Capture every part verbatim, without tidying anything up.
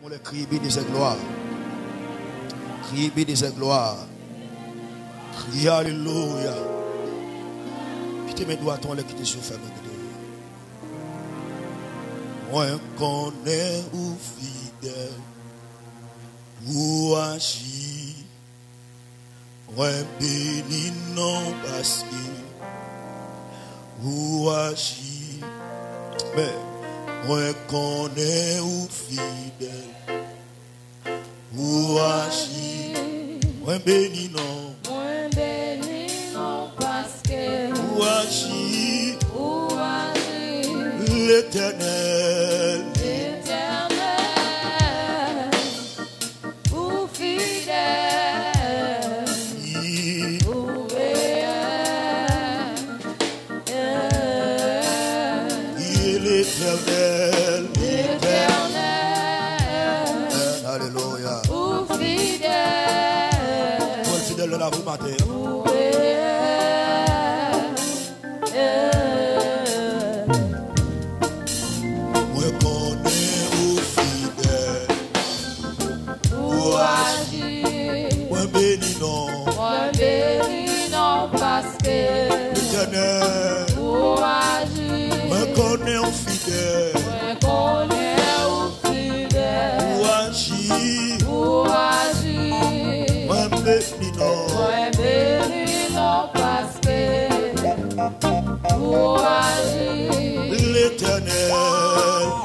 Exprimons le cri béni et gloire. Cri béni et gloire. Cri alléluia. Quittez mes doigts, ton le quitter sur ferme. Moi connais ou fidèle. Ou agir. Moi béni non parce que. Ou agir. Mais. Reconnaît ou fidèle ou agir, ou béni non, ou béni non parce que ou agir, ou agir, l'Éternel, l'Éternel, ou fidèle, oui. Ou réel, il est l'Éternel. Ou fidèle, ou réel, l'Éternel,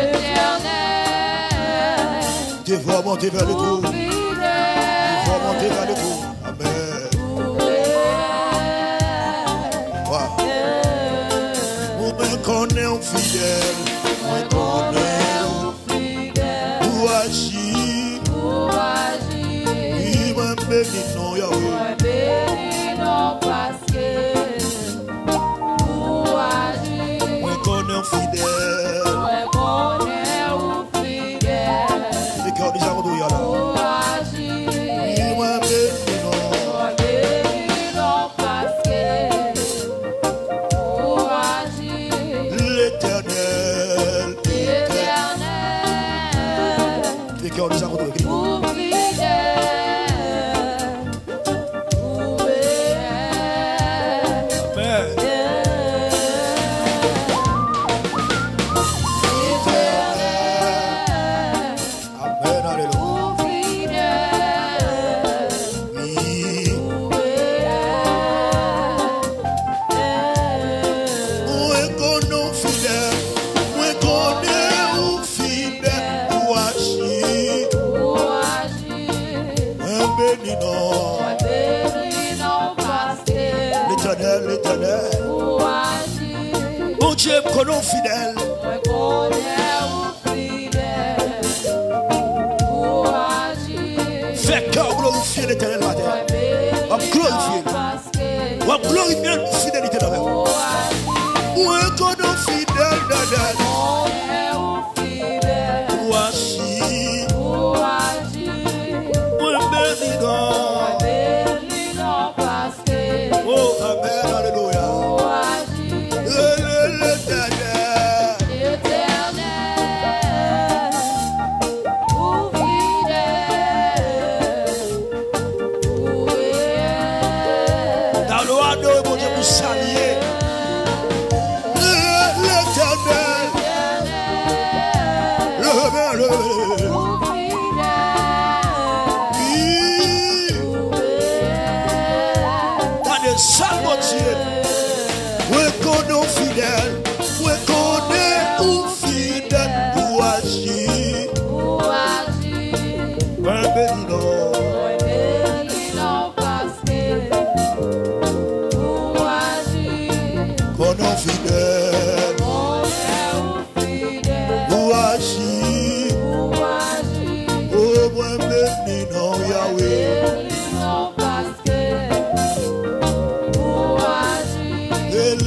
l'Éternel, tu vas monter vers le trou, tu vas monter vers le trou, amen. Ou bien qu'on est un fidèle. Fidèle, fais cœur glorifier l'Éternel matin. On glorifie, on glorifie la fidélité de l'Éternel. Où est qu'on est fidèle d'Éternel? Où agit, où agit, où béni non, béni non parce que. Oh amen, alléluia. Let it go.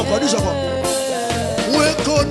encore, dis encore. Où est qu'on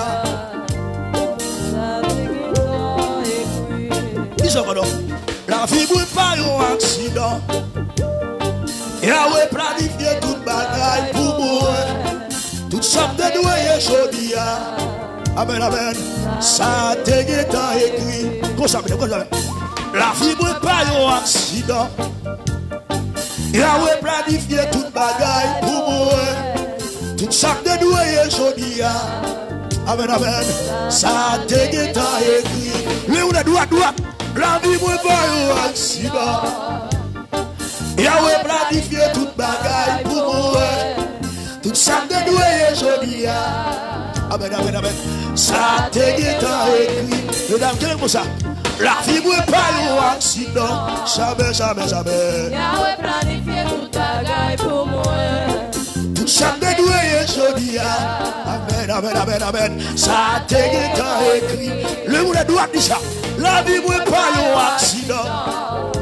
La vie brûle pas un accident. Yahweh planifie tout bagaille pour moi. Tout ça me dédouille joli. Amen, amen. Ça te guetta écrit. La vie brûle pas un accident. Yahweh planifié toute bagaille pour moi. Toute sac de doué joli. Amen, amen. Ça te guetta écrit. Mais on a droit, droit. La vie me va au accident. Yahweh planifié toute bagaille pour moi. Toute sac de doué joli. Amen, amen, amen. Ça te guetta écrit. Mesdames, quel est pour ça? La vie ne pas un accident, jamais, jamais, jamais. Yahweh planifié tout bagaille pour moi. Tout ça me doué joli. Amen, amen, amen, amen. Ça te écrit. Le monde doit dire ça. La vie ne pas un accident.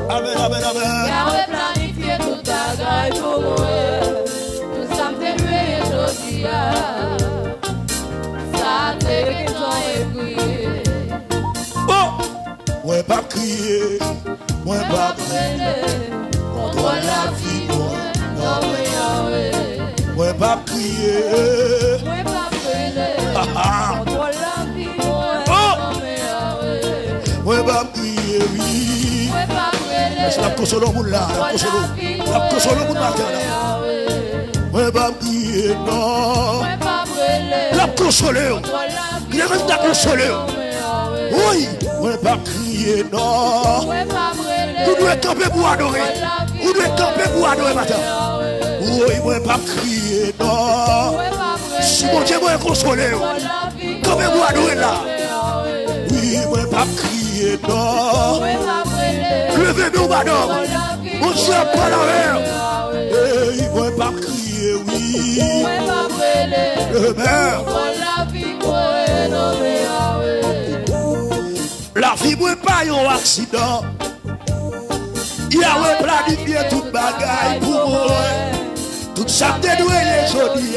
Amen, amen, amen. Yahweh planifié tout bagaille pour moi. Tout ça me doué joli. Ça te écrit. Oh! Moi pas crier, moi pas crier, contre la vie, moi. Moi pas crier, moi pas crier, contre la vie, moi. Moi pas crier, oui. Moi pas crier, c'est la consolo pour la, la consolo, la consolo pour la terre. Moi pas crier, non. La consoleur, il reste la consoleur. Oui, on ne pas crier, non. Vous devez camper pour adorer. Vous devez camper pour adorer matin. Oui, on ne pas crier, non. Si mon Dieu m'a consolé, camper pour adorer là. Oui, on ne pas crier, non. Levez-nous, madame. On se lève pas la mer. Oui, on ne pas crier, oui. Le maire. La vie ne pas un accident. Yahweh planifié toute bagaille pour moi. Tout ça me dédouille joli.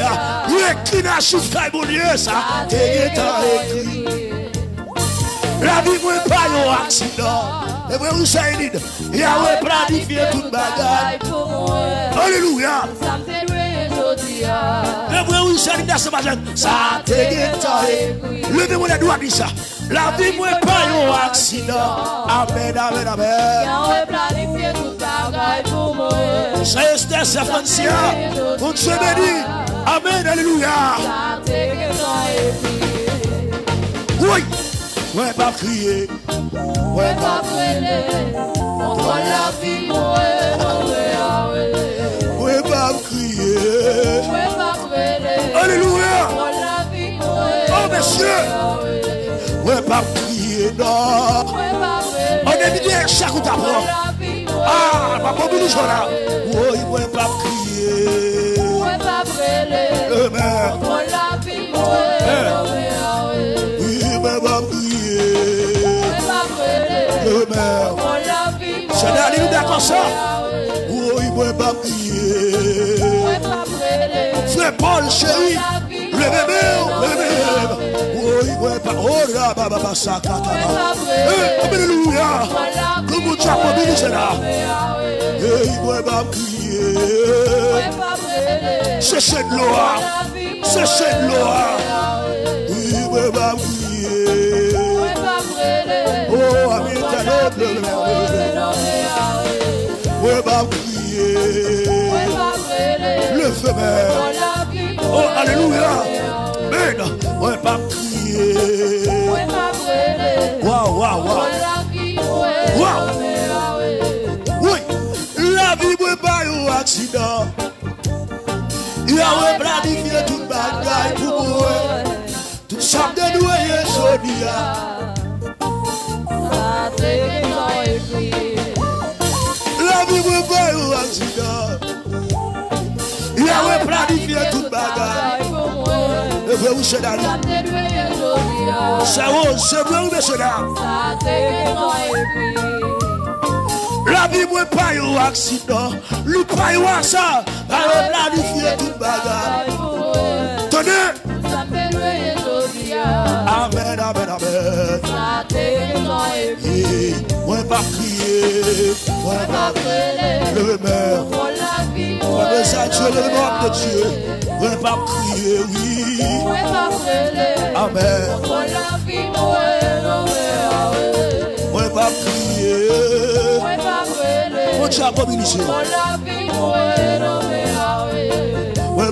L'écrit n'a souffert mon Dieu, ça te écrit. La vie ne pas un accident. Et vous vous savez, Yahweh planifié toute bagaille pour moi. Alléluia. Ça me dédouille joli. Et vous vous savez, ça te écrit. Levez-moi les doigts, dis ça. La vie n'est pas un accident. Amen, amen, amen. Yahweh planifié tout bagaille pour moi. C'est Esther, c'est Francia. On se bénit. Amen, alléluia. Oui. Oui, pas crier. Oui, pas brûler. On voit la vie, moi. Oui, pas crier. Oui, pas brûler. Alléluia. Oh, monsieur. On ne pas crier, non. On est venu à chaque coup d'abord. Ah, papa, nous sommes là. Oui, on ne pas crier. On ne pas brûler. Amen. Oui, on ne pas crier. Amen. C'est la ligne d'accord ça. Oui, on ne pas crier. Frère Paul, chérie, le bébé, le bébé. Oui, oh, alléluia. Mais non, on ne peut pas prier. Waouh, waouh, waouh. Oui, la vie ne peut pas y avoir d'accident. Il y a un planifié toute bataille pour moi. Tout ça me dénouait, je la vie ne peut pas y avoir d'accident. Yahweh planifie tout bagaille. Et vous vous cela. Ça vous, c'est vous de cela. La vie ne pas eu accident. Nous pas eu ça. Yahweh planifie tout bagaille. Tenez. Amen, amen, amen. On va prier. On va prier. Le maire. Comme ça, Dieu, le nom de Dieu, on ne peut pas prier, oui. Amen. On ne peut pas prier. On t'a communiqué. On ne peut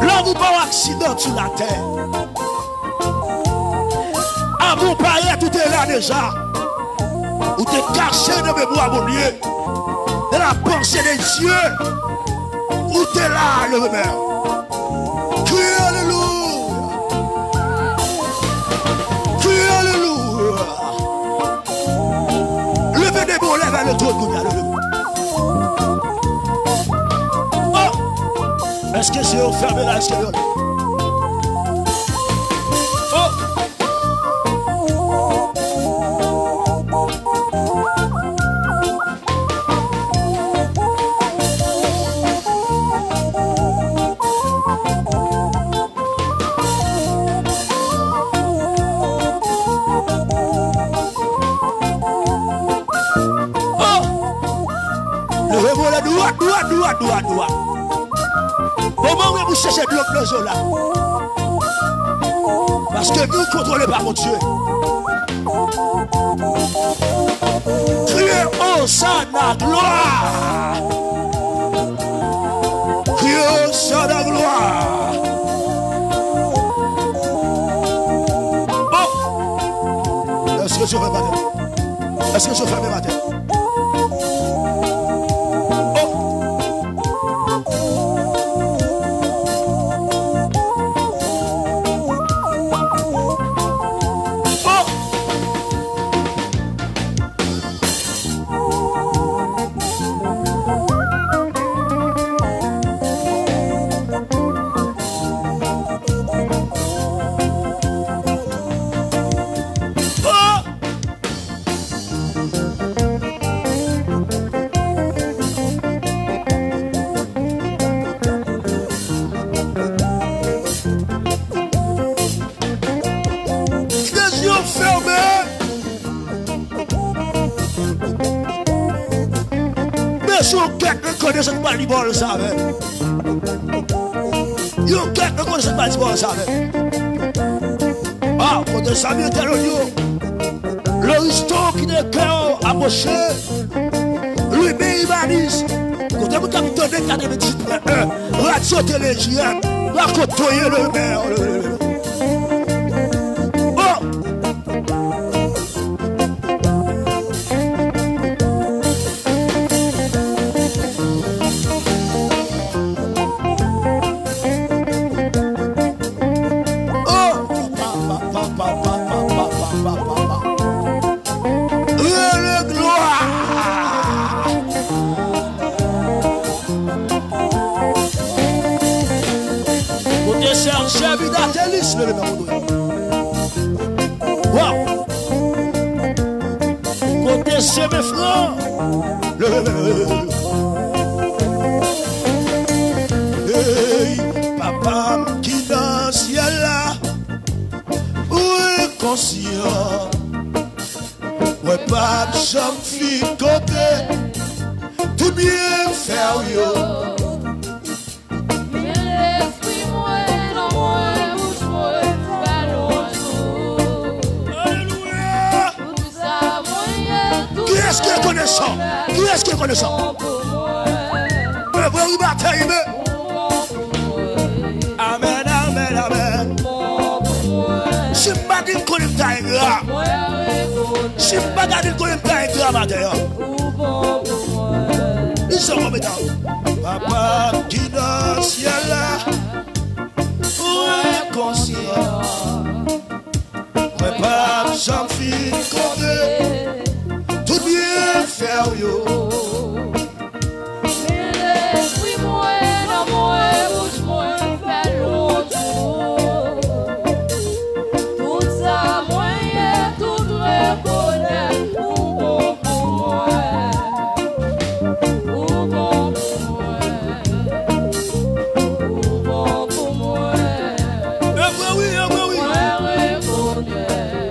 Là vous pas accident sur la terre. À vous parler tout est là déjà. Vous te cachez de mémoire mon Dieu. De la pensée des yeux. Vous t'es là le remède. Criez alléluia. Criez alléluia. Levez des bons lèvres à le trône de Dieu. Est-ce que c'est offert là, est-ce que c'est oh, oh, levez-vous la droite, droite, droite, droite, droite. Comment vous cherchez de l'autre là? Parce que nous ne contrôlons pas mon Dieu. Criez Hosanna gloire! Criez Hosanna gloire! Oh! Est-ce que je fais ma tête? Est-ce que je fais ma tête? Thank you. conheço no ball, sabe? E o que não conheço no ball, sabe? Ah, quando sabe o terror, lo estou que de cão a mocher, lui bem baris, quando é muito abitante a deveria, lá de sua telegia, lá cotoia no meu. C'est mes frères. Hey, papa qui dans le ciel là, où est conscient? Ouais, pas de chambre fille côté, tout bien faire yo. Qui est-ce qui est connaissant? Qui est-ce qui est connaissant? Mais vous vous battez, mais... Amen, amen, amen. Si je ne pas dire qu'on est taille gras, si je ne pas dire qu'on est taille gras, matin, ils sont remettant. Papa qui dans le ciel là, où est conscient? Prépare Jean-Philippe Condé. Bien faire yo. Mais l'esprit moi, dans moi, bouge moi, fait l'autre. Tout ça, moi, tout reconnaît. Pour bon pour moi. Pour bon pour moi. Pour bon pour moi. Ah bah oui, ah bah oui. Moi reconnaît.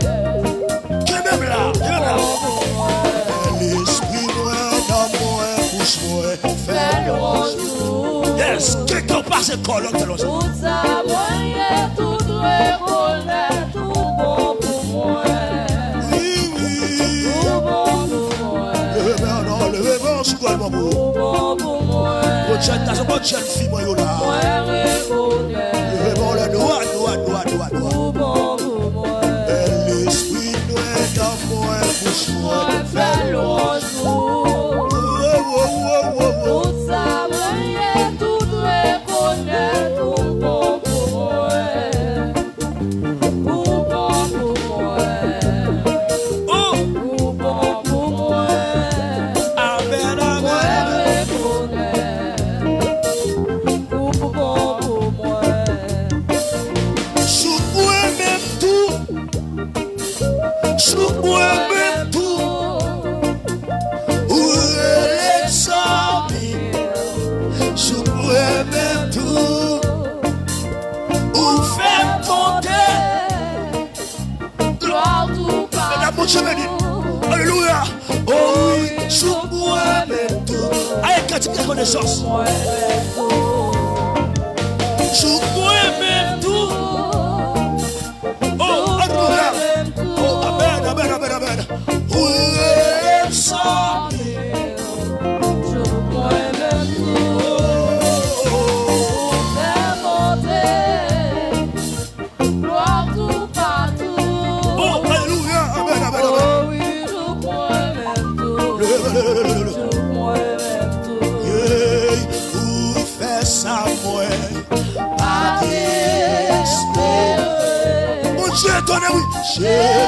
Que même là, que même là. Yes, que qu'on passe le colon de l'autre. Tout ça, moi, tout reconnaît, tout bon pour moi. Oui, oui. Tout bon pour moi. Levez-moi, non, levez-moi, c'est quoi le bon mot? Tout bon pour moi. Votre jeune, t'as son bonne jeune fille, moi, yo là. Moi, reconnaît. Levez-moi, la noix, noix, noix, noix, noix. Tout bon pour moi. Et l'esprit, nous est dans moi, bouche, moi, fais l'autre. Alléluia. Oh oui, je moi même tout. Avec un type de connaissance. Je moi même tout. Oh, alléluia. Oh, amen, amen, amen, amen. Oui, ça. Je moi même tout. Fais monter. Gloire tout partout. Oh, alléluia. Amen, amen, amen. Je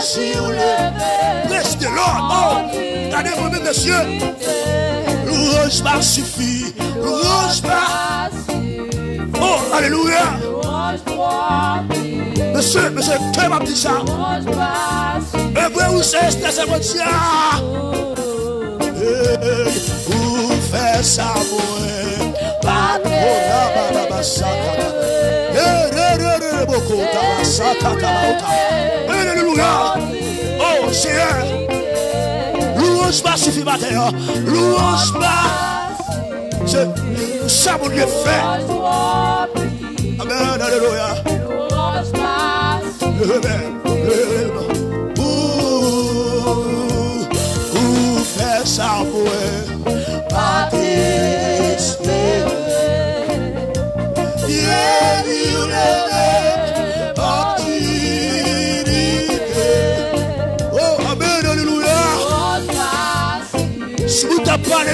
suis levé. Bless the Lord. Regardez vous-même, messieurs. Louange pas suffit. Louange pas. Oh, alléluia. Monsieur, monsieur, que m'a dit ça? Et vous, vous savez, c'est votre chien. Vous faites ça, moi. Pas de. Oh Seigneur, louange pas suffit, matin, louange pas. Você sabe o que é fé? Amém, aleluia. O fé salvo é para despedir. E ele o levante para te dizer. Oh, amém, aleluia. Se não te parle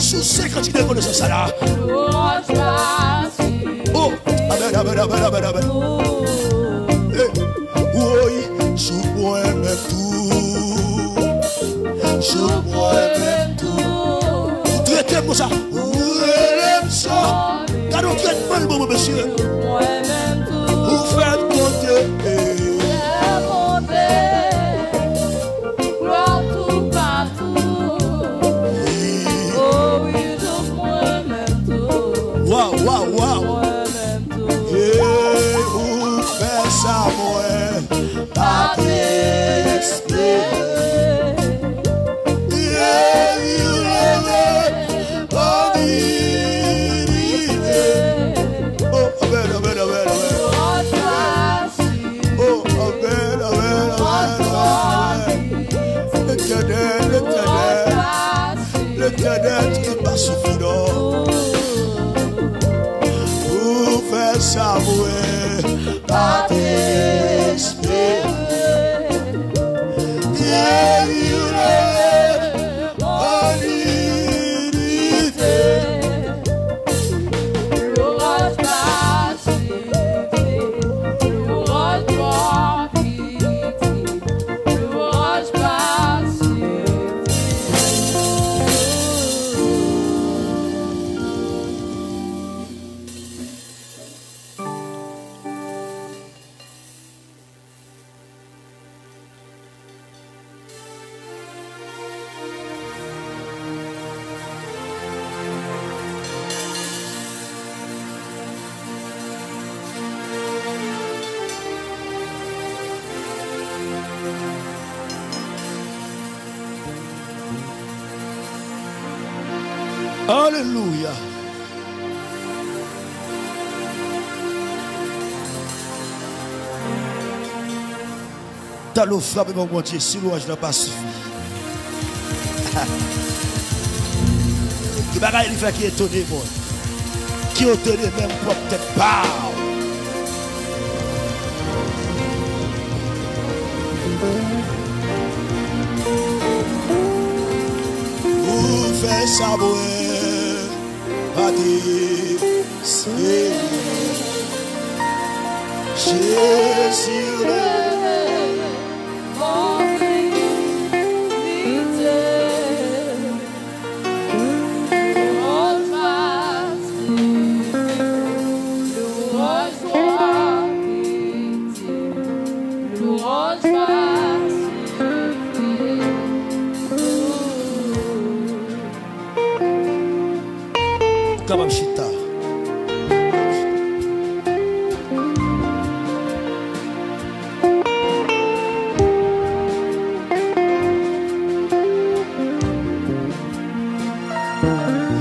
Sous cinquante de connaissances là. Oh, amen, amen, amen, amen, amen. Oui, je bois même tout. Je bois même tout. Vous traitez comme ça. Vous élevez ça. Car on traite mal, bon monsieur. Vous faites compter. Alléluia. T'as l'eau frappé mon bon Dieu, si l'ouage n'a pas suffi. Qui bagaille il fait qui étonné moi. Qui étonné même pour peut-être pas. Vous faites ça boire. Jésus, Jésus levé, en unité, en patrie, louange soit pitié, louange soit Kamamshita.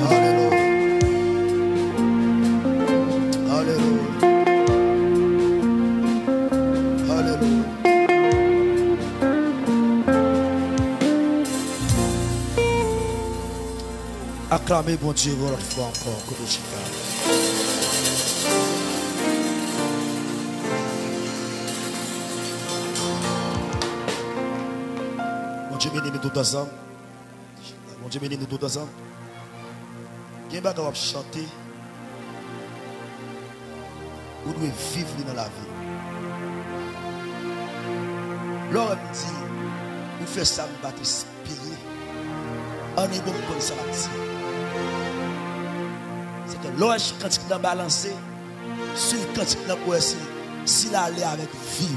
Hallelujah. Hallelujah. Hallelujah. Acclamez bon Dieu votre foi encore. Mon Dieu béni nous tous ensemble. Mon Dieu béni nous tous ensemble. Quel bagage on va chanter. Vous devez vivre dans la vie. L'homme dit, vous faites ça, vous battez spirit. On est bon pour ça. C'est loge cantique dans balancer, suivre cantique dans coercer, s'il allait avec vie.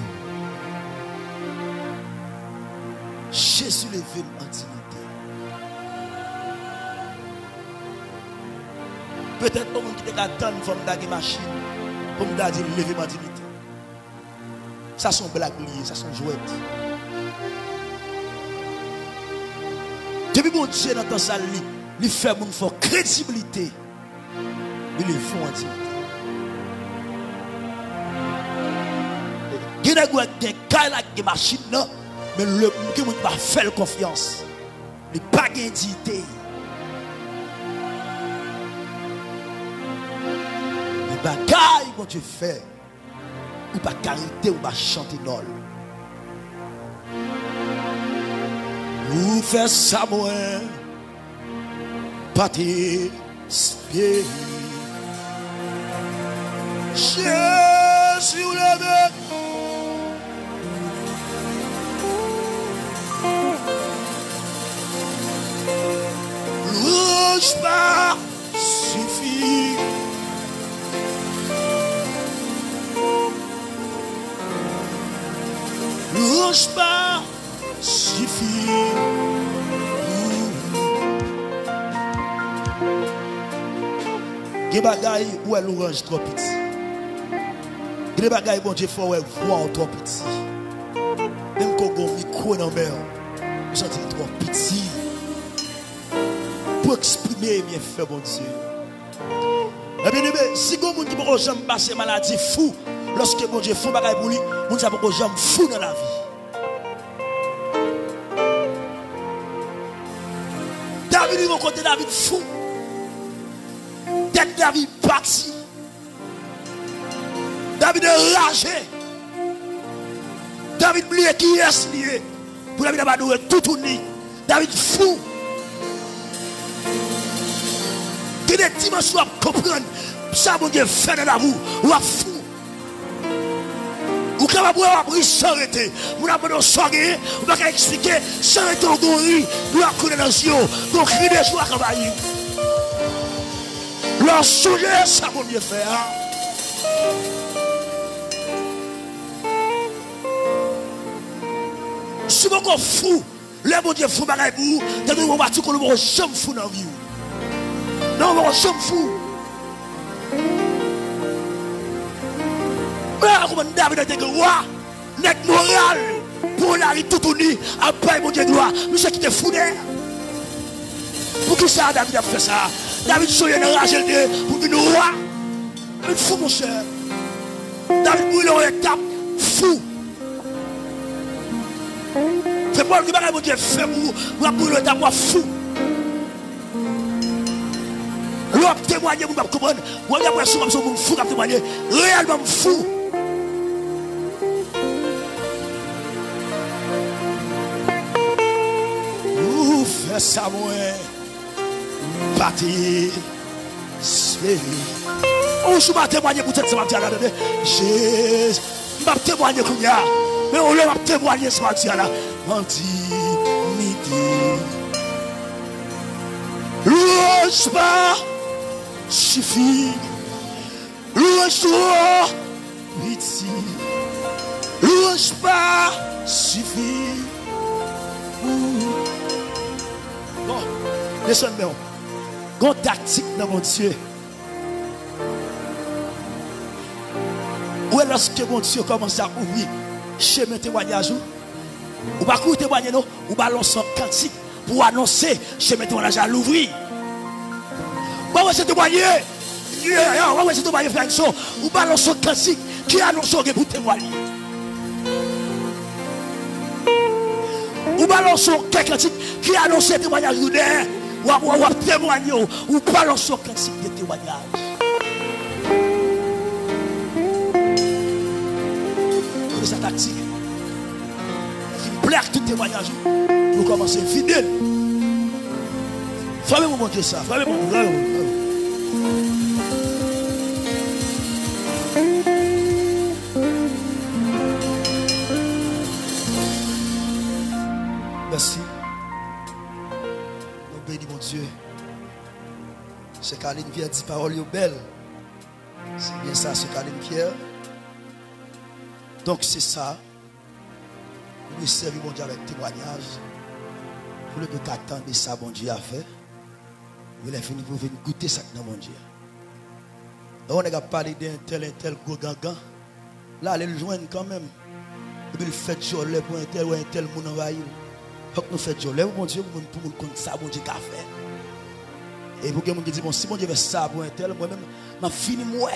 Jésus levé en dignité. Peut-être pas qui t'a attendu pour me donner machine, pour me dire levé en dignité. Ça sont blagues, ça sont jouets. Depuis bon Dieu dans ta salle, il fait mon fort crédibilité. Il est fort en dignité. Il y a des gens qui machine, mais le qui ne pas faire confiance. Il n'y a pas d'identité. Les bagailles que tu fais, ou pas carité, ou pas chanter non. Ou faire ça, moi, pas tes pieds. Jésus le mec. Louche pas suffit. Louche pas suffit. Gé bagaille ou elle orange trop petit. Gé bagaille bon Dieu faut elle voir trop petit. Même quand on micro dans mer, on sentit trop petit. Pour exprimer bien fait bon Dieu. Et bien, si vous avez des gens qui passent maladie fou, lorsque bon Dieu fait bagaille pour lui, vous avez des gens fous dans la vie. David, mon côté David fou. Tête David parti. David est ragé. David oublié qui est lié. Pour David abandonner tout tourné. David fou. Que des dimensions comprennent ça, mon Dieu, fait de l'amour, ou à fou. Ou quand vous avez pris sans arrêter, vous n'avez pas soigné, vous n'avez expliqué, sans arrêter, vous avez pris dans le ciel, vous avez des joies à travailler. Leur sujet, ça, mon Dieu, fait. Si vous êtes fou, le bon Dieu, fou, bagaille vous, vous avez battu que vous sommes fous dans la vie. Non, nous sommes fous. Comme David était roi, net moral, pour l'arrêt tout tourné, après mon Dieu droit, monsieur qui était fou d'air. Pour qui ça, David a fait ça? David soyez un rage pour une roi. Un fou, mon cher. David brûle en étape, fou. C'est pas le débat, mon Dieu, fait pour brûler en étape, fou. L'homme témoigne, vous ne comprenez pas. Vous avez l'impression que vous êtes fou, vous témoignez. Réellement fou. Vous faites ça, moi. Bâti. On se bat témoigner pour cette semaine. Jésus. Je vais témoigner comme ça. Mais on va témoigner ce matin-là. Anti-midi. Louche pas. Suffit, louche-toi, petit, louche pas, suffit. Bon, laissez-moi, grande tactique dans mon Dieu. Ou est-ce lorsque mon Dieu commence à ouvrir chemin témoignage, ou pas courir témoigner, ou balancer un cantique pour annoncer chemin témoignage à l'ouvrir. On va se témoigner. On va se témoigner, frère. Ou balance un classique qui annonce que vous témoignez. Ou balance un classique qui annonce le témoignage. Ou témoigner. Ou balance un classique de témoignage. C'est sa tactique. Qui plaît tout témoignage. Vous commencez fidèle. Fallait vous montrer ça. Fallait vous montrer ça. Caline Pierre dit parole belle. C'est bien ça, c'est Caline Pierre. Donc c'est ça. Nous servons mon Dieu avec témoignage. Pour le que tu attends de ça, mon Dieu a fait. Vous l'avez fini pour venir goûter ça dans mon Dieu. Donc on a parlé d'un tel et tel gros gangan. Là, allez le joindre quand même. Et puis il fait jolet pour un tel ou un tel monde envahi. Faut que nous fassions jolet pour mon Dieu, pour nous connaître ça, mon Dieu a fait. Et pour que mon Dieu dise, bon, si mon Dieu fait ça pour un tel, moi-même, je finis moi.